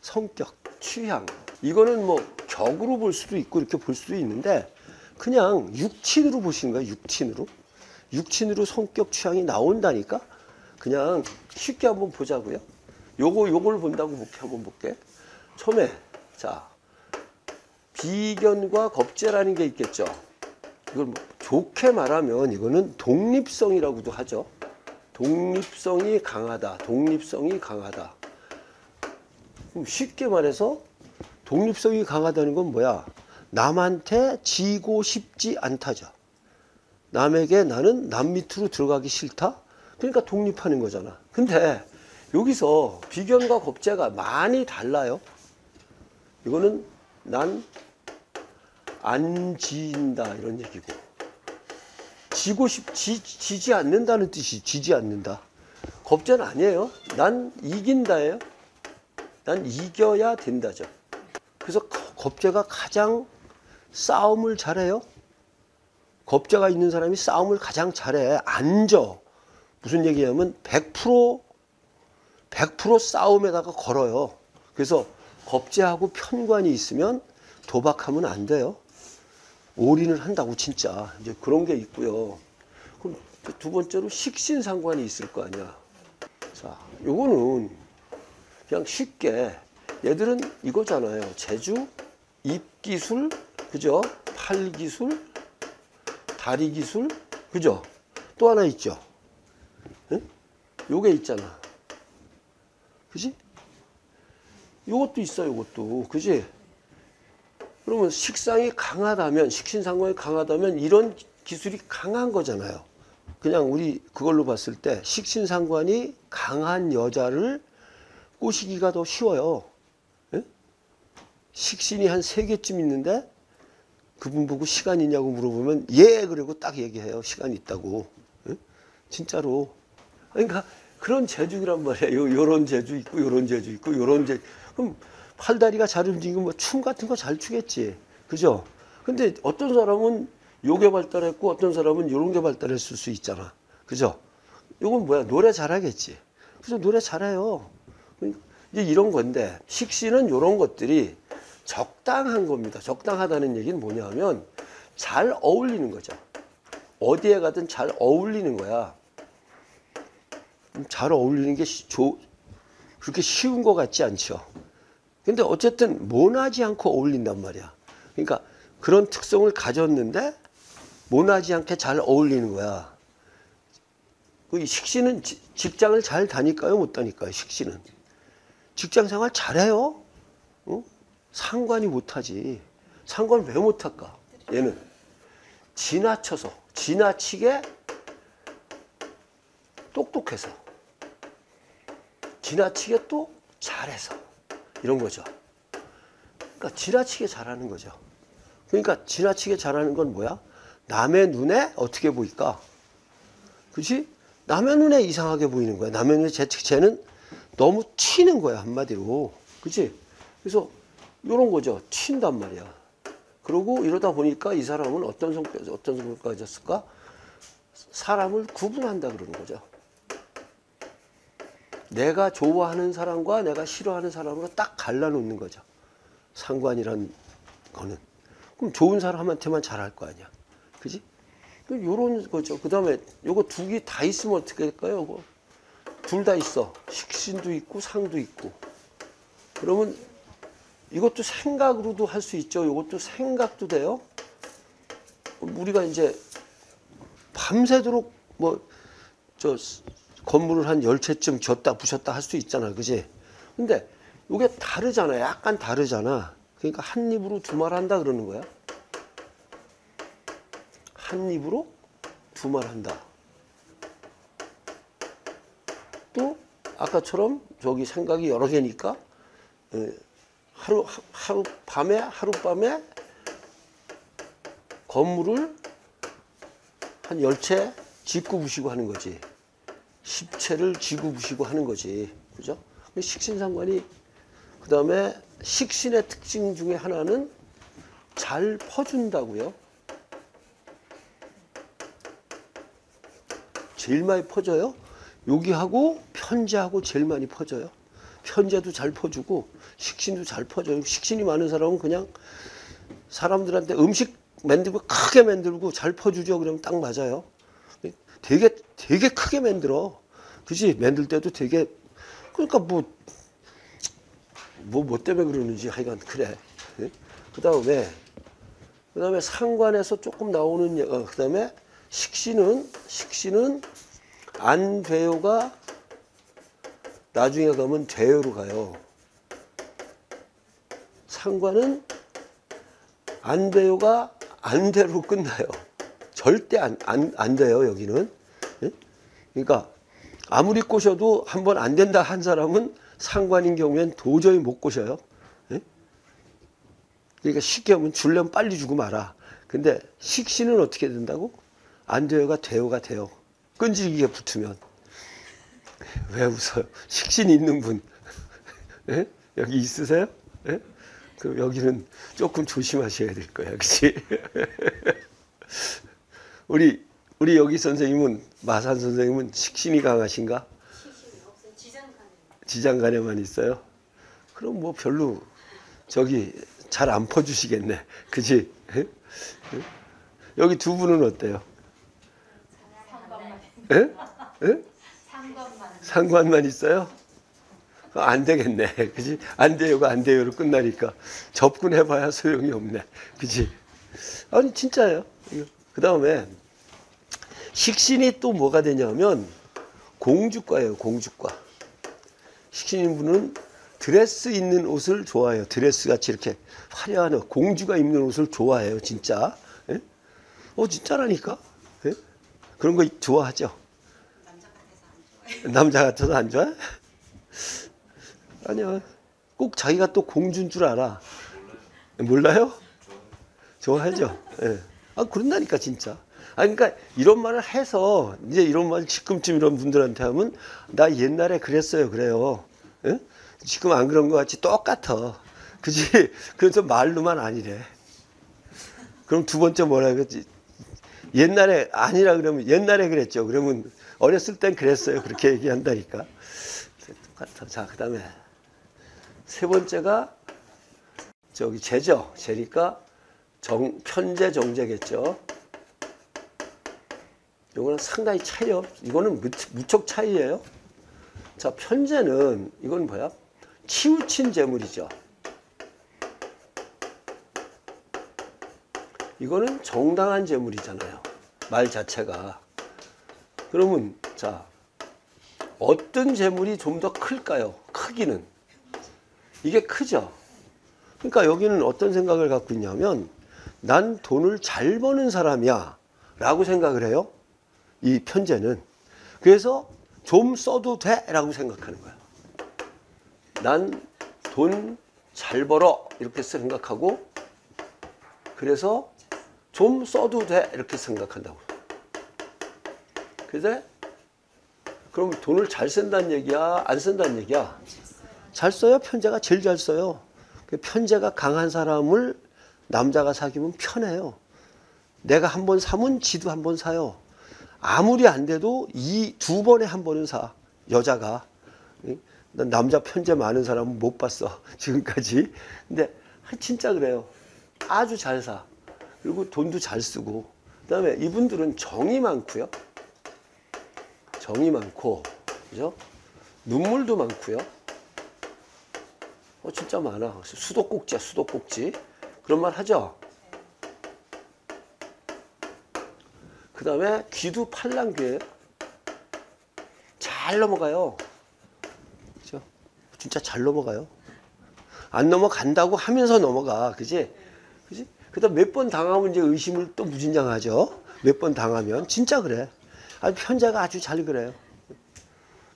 성격, 취향 이거는 뭐 격으로 볼 수도 있고 이렇게 볼 수도 있는데 그냥 육친으로 보시는 거예요. 육친으로 성격, 취향이 나온다니까 그냥 쉽게 한번 보자고요. 요걸 본다고 볼게. 한번 볼게. 처음에 자 비견과 겁재라는 게 있겠죠. 이걸 뭐 좋게 말하면 이거는 독립성이라고도 하죠. 독립성이 강하다. 그럼 쉽게 말해서 독립성이 강하다는 건 뭐야? 남한테 지고 싶지 않다죠. 남에게 나는 남 밑으로 들어가기 싫다. 그러니까 독립하는 거잖아. 근데 여기서 비견과 겁재가 많이 달라요. 이거는 난 안 지인다 이런 얘기고 지지 않는다는 뜻이 지지 않는다. 겁재는 아니에요. 난 이긴다예요. 난 이겨야 된다죠. 그래서 겁재가 가장 싸움을 잘해요. 겁재가 있는 사람이 싸움을 가장 잘해. 안 져. 무슨 얘기냐면 100% 싸움에다가 걸어요. 그래서 겁재하고 편관이 있으면 도박하면 안 돼요. 올인을 한다고 진짜. 이제 그런 게 있고요. 그럼 두 번째로 식신상관이 있을 거 아니야. 자, 요거는 그냥 쉽게 얘들은 이거잖아요. 재주, 입기술, 그죠? 팔기술, 다리기술, 그죠? 또 하나 있죠. 응? 요게 있잖아. 그지? 요것도 있어, 요것도. 그지? 그러면 식상이 강하다면, 식신상관이 강하다면 이런 기술이 강한 거잖아요. 그냥 우리 그걸로 봤을 때 식신상관이 강한 여자를 꼬시기가 더 쉬워요. 예? 식신이 한 3개쯤 있는데 그분 보고 시간 있냐고 물어보면 예! 그리고 딱 얘기해요. 시간이 있다고. 예? 진짜로. 그러니까 그런 재주란 말이에요. 요런 재주 있고 요런 재주 있고 요런 재주. 그럼 팔다리가 잘 움직이면 뭐 춤 같은 거 잘 추겠지. 그죠? 근데 어떤 사람은 요게 발달했고 어떤 사람은 요런 게 발달했을 수 있잖아. 그죠? 요건 뭐야? 노래 잘하겠지. 그래서 노래 잘해요. 이제 이런 건데 식신은 요런 것들이 적당한 겁니다. 적당하다는 얘기는 뭐냐 하면 잘 어울리는 거죠. 어디에 가든 잘 어울리는 거야. 잘 어울리는 게 그렇게 쉬운 것 같지 않죠. 근데 어쨌든 모나지 않고 어울린단 말이야. 그러니까 그런 특성을 가졌는데 모나지 않게 잘 어울리는 거야. 이 식신은 직장을 잘 다닐까요? 못 다닐까요? 식신은. 직장생활 잘해요. 어? 상관이 못하지. 상관 왜 못할까? 얘는 지나쳐서, 지나치게 똑똑해서, 지나치게 또 잘해서 이런 거죠. 그러니까 지나치게 잘하는 거죠. 그러니까 지나치게 잘하는 건 뭐야? 남의 눈에 어떻게 보일까? 그치? 남의 눈에 이상하게 보이는 거야. 남의 눈에 쟤는 너무 튀는 거야, 한마디로. 그치? 그래서 이런 거죠. 튄단 말이야. 그러고 이러다 보니까 이 사람은 어떤 성격을 가졌을까? 사람을 구분한다 그러는 거죠. 내가 좋아하는 사람과 내가 싫어하는 사람으로 딱 갈라놓는 거죠. 상관이란 거는. 그럼 좋은 사람한테만 잘할 거 아니야. 그지? 요런 거죠. 그 다음에 요거 두 개 다 있으면 어떻게 될까요? 둘 다 있어. 식신도 있고 상도 있고. 그러면 이것도 생각으로도 할 수 있죠. 요것도 생각도 돼요. 우리가 이제 밤새도록 뭐 저 건물을 한 10채쯤 졌다 부셨다 할 수 있잖아. 그지? 근데 요게 다르잖아. 약간 다르잖아. 그러니까 한 입으로 두 말 한다 그러는 거야. 한 입으로 두 말 한다. 또 아까처럼 저기 생각이 여러 개니까 하룻밤에 건물을 한 10채 짓고 부시고 하는 거지. 10채를 지고 부시고 하는 거지. 그죠? 식신상관이, 그 다음에 식신의 특징 중에 하나는 잘 퍼준다고요. 제일 많이 퍼져요. 여기하고 편지하고 제일 많이 퍼져요. 편제도 잘 퍼주고 식신도 잘 퍼줘요. 식신이 많은 사람은 그냥 사람들한테 음식 만들고 크게 만들고 잘 퍼주죠. 그러면 딱 맞아요. 되게 크게 만들어. 그지? 만들 때도 되게, 그러니까 뭐 때문에 그러는지 하여간 그래. 네? 그 다음에 상관에서 조금 나오는, 그 다음에 식신은 안 돼요가 나중에 가면 돼요로 가요. 상관은 안 돼요가 안 돼로 끝나요. 절대 안 돼요, 여기는. 네? 그러니까 아무리 꼬셔도 한번 안 된다 한 사람은 상관인 경우엔 도저히 못 꼬셔요. 네? 그러니까 쉽게 하면 줄려면 빨리 주고 마라. 근데 식신은 어떻게 된다고? 안 돼요가 돼요가 돼요. 끈질기게 붙으면. 왜 웃어요? 식신 있는 분. 네? 여기 있으세요? 네? 그럼 여기는 조금 조심하셔야 될 거야. 그치? 우리 여기 선생님은, 마산 선생님은 식신이 강하신가? 식신이 없어요. 지장간에만 있어요? 그럼 뭐 별로 저기 잘 안 퍼주시겠네. 그치? 에? 여기 두 분은 어때요? 상관만 있어요? 안 되겠네. 그치? 안 돼요가 안 돼요로 끝나니까 접근해봐야 소용이 없네. 그치? 아니, 진짜예요. 그 다음에 식신이 또 뭐가 되냐면 공주과예요. 공주과. 식신인 분은 드레스 있는 옷을 좋아해요. 드레스 같이 이렇게 화려한 옷, 공주가 입는 옷을 좋아해요. 진짜. 예? 진짜라니까. 예? 그런 거 좋아하죠. 남자 같아서 안 좋아해? 아니야. 꼭 자기가 또 공주인 줄 알아. 몰라요? 좋아하죠. 예. 그런다니까 진짜. 그러니까 이런 말을 해서 이제 이런 말 지금쯤 이런 분들한테 하면 나 옛날에 그랬어요. 그래요. 예? 지금 안 그런 것 같이 똑같아. 그지? 그래서 말로만 아니래. 그럼 두 번째 뭐라 그랬지? 옛날에 아니라 그러면 옛날에 그랬죠. 그러면 어렸을 땐 그랬어요. 그렇게 얘기한다니까. 똑같아. 자, 그 다음에 세 번째가 저기 재죠. 재니까 편재 정재겠죠. 이거는 상당히 차이요. 이거는 무척 차이예요. 자, 편재는 이건 뭐야? 치우친 재물이죠. 이거는 정당한 재물이잖아요. 말 자체가. 그러면 자, 어떤 재물이 좀 더 클까요? 크기는. 이게 크죠. 그러니까 여기는 어떤 생각을 갖고 있냐면 난 돈을 잘 버는 사람이야 라고 생각을 해요. 이 편재는. 그래서 좀 써도 돼 라고 생각하는 거야. 난 돈 잘 벌어 이렇게 생각하고, 그래서 좀 써도 돼 이렇게 생각한다고. 근데 그럼 돈을 잘 쓴다는 얘기야 안 쓴다는 얘기야? 잘 써요. 편재가 제일 잘 써요. 편재가 강한 사람을 남자가 사귀면 편해요. 내가 한 번 사면 지도 한 번 사요. 아무리 안 돼도 두 번에 한 번은 사, 여자가. 난 남자 편재 많은 사람은 못 봤어, 지금까지. 근데 진짜 그래요. 아주 잘 사. 그리고 돈도 잘 쓰고. 그 다음에 이분들은 정이 많고요. 정이 많고, 그죠? 눈물도 많고요. 진짜 많아. 수도꼭지야, 수도꼭지. 그런 말 하죠? 그 다음에 귀도 팔랑귀예요. 잘 넘어가요. 그죠? 진짜 잘 넘어가요. 안 넘어간다고 하면서 넘어가. 그지? 그 다음 몇 번 당하면 이제 의심을 또 무진장하죠. 몇 번 당하면. 진짜 그래. 편재가 아주 잘 그래요.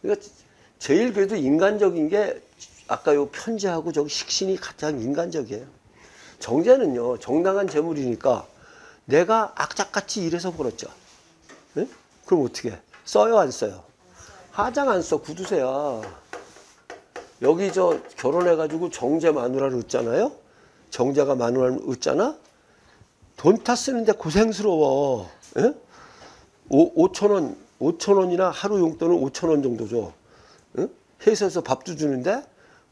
그러니까 제일 그래도 인간적인 게 아까 요 편재하고 저기 식신이 가장 인간적이에요. 정재는요, 정당한 재물이니까 내가 악착같이 일해서 벌었죠. 네? 그럼 어떻게 해? 써요, 안 써요? 화장 안 써, 구두쇠야. 여기 저 결혼해가지고 정재 마누라를 얻잖아요? 정재가 마누라를 얻잖아? 돈 다 쓰는데 고생스러워. 네? 5,000원이나 하루 용돈은 5,000원 정도 줘. 네? 회사에서 밥도 주는데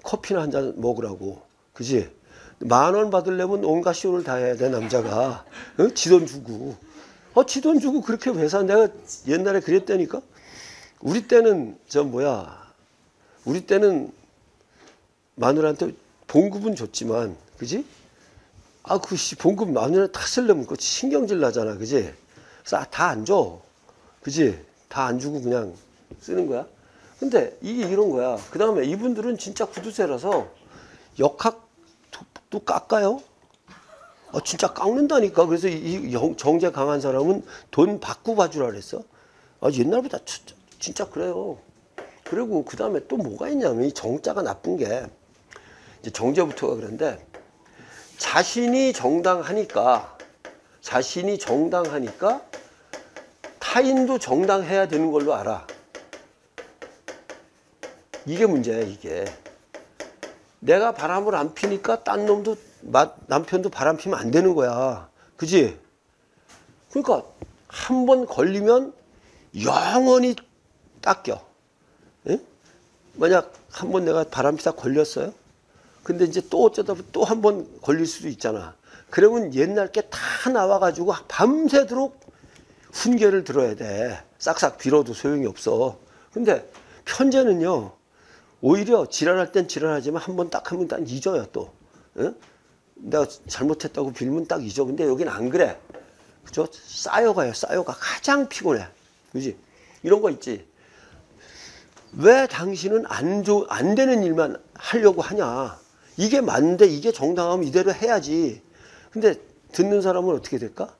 커피나 한 잔 먹으라고. 그지? 10,000원 받으려면 온갖 쇼를 다 해야 돼, 남자가. 어? 지 돈 주고. 지 돈 주고 그렇게 회사, 내가 옛날에 그랬다니까? 우리 때는, 우리 때는 마누라한테 봉급은 줬지만, 그지? 봉급 마누라 다 쓰려면 그거 신경질 나잖아, 그지? 그래서 다 안 줘. 그지? 다 안 주고 그냥 쓰는 거야. 근데 이게 이런 거야. 그 다음에 이분들은 진짜 구두쇠라서 역학도 깎아요. 진짜 깎는다니까. 그래서 이 정제 강한 사람은 돈 받고 봐주라 그랬어. 옛날보다 진짜 그래요. 그리고 그 다음에 또 뭐가 있냐면, 이 정자가 나쁜 게, 이제 정제부터가 그런데, 자신이 정당하니까 타인도 정당해야 되는 걸로 알아. 이게 문제야, 이게. 내가 바람을 안 피니까 딴 놈도, 남편도 바람 피면 안 되는 거야. 그지? 그러니까 한 번 걸리면 영원히 닦여. 예? 만약 한 번 내가 바람 피다 걸렸어요? 근데 이제 또 어쩌다 또 한 번 걸릴 수도 있잖아. 그러면 옛날 게 다 나와가지고 밤새도록 훈계를 들어야 돼. 싹싹 빌어도 소용이 없어. 근데 편제는요, 오히려 지랄할 땐 지랄하지만 한 번 딱 하면 딱 잊어요, 또. 응? 내가 잘못했다고 빌면 딱 잊어. 근데 여긴 안 그래. 그죠? 쌓여가요, 쌓여가. 가장 피곤해. 그지? 이런 거 있지. 왜 당신은 안 되는 일만 하려고 하냐. 이게 맞는데, 이게 정당하면 이대로 해야지. 근데 듣는 사람은 어떻게 될까?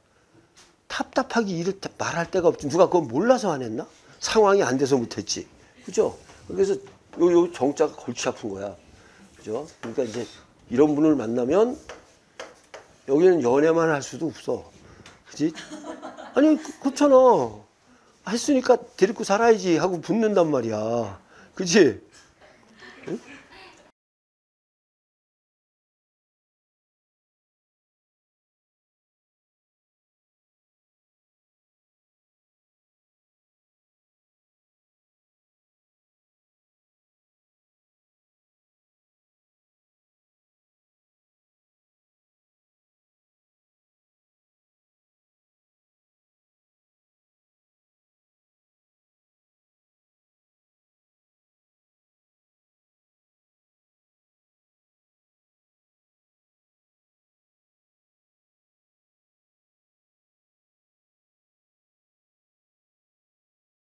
답답하게 일을 말할 데가 없지. 누가 그건 몰라서 안 했나? 상황이 안 돼서 못했지. 그죠? 그래서 요 정자가 골치 아픈 거야. 그죠? 그러니까 이제 이런 분을 만나면 여기는 연애만 할 수도 없어. 그지? 아니, 그렇잖아. 했으니까 데리고 살아야지 하고 붙는단 말이야. 그지? 응?